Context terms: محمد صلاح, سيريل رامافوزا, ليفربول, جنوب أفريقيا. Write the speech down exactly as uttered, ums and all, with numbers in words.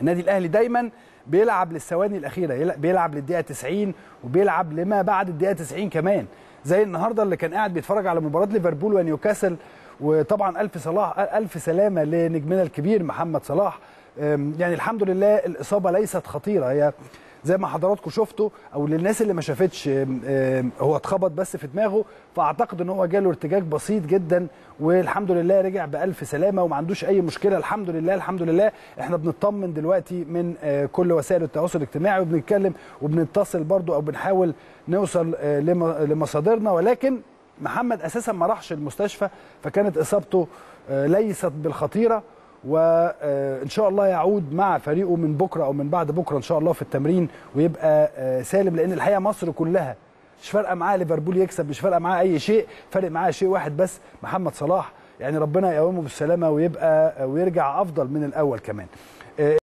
النادي الاهلي دايما بيلعب للثواني الاخيره، بيلعب للدقيقه تسعين وبيلعب لما بعد الدقيقه تسعين كمان، زي النهارده اللي كان قاعد بيتفرج على مباراه ليفربول ونيوكاسل. وطبعا الف صلاح الف سلامه لنجمنا الكبير محمد صلاح. يعني الحمد لله الاصابه ليست خطيره، هي زي ما حضراتكم شفتوا، او للناس اللي ما شافتش، هو اتخبط بس في دماغه، فاعتقد ان هو جاله ارتجاج بسيط جدا، والحمد لله رجع بالف سلامه وما عندوش اي مشكله. الحمد لله الحمد لله. احنا بنطمن دلوقتي من كل وسائل التواصل الاجتماعي، وبنتكلم وبنتصل برضو او بنحاول نوصل لمصادرنا، ولكن محمد اساسا ما راحش المستشفى، فكانت اصابته ليست بالخطيره، وان شاء الله يعود مع فريقه من بكره او من بعد بكره ان شاء الله في التمرين، ويبقى سالم. لان الحقيقه مصر كلها مش فارقه معاها ليفربول يكسب، مش فارقه معاها اي شيء، فارق معاها شيء واحد بس، محمد صلاح. يعني ربنا يقومه بالسلامه ويبقى ويرجع افضل من الاول كمان.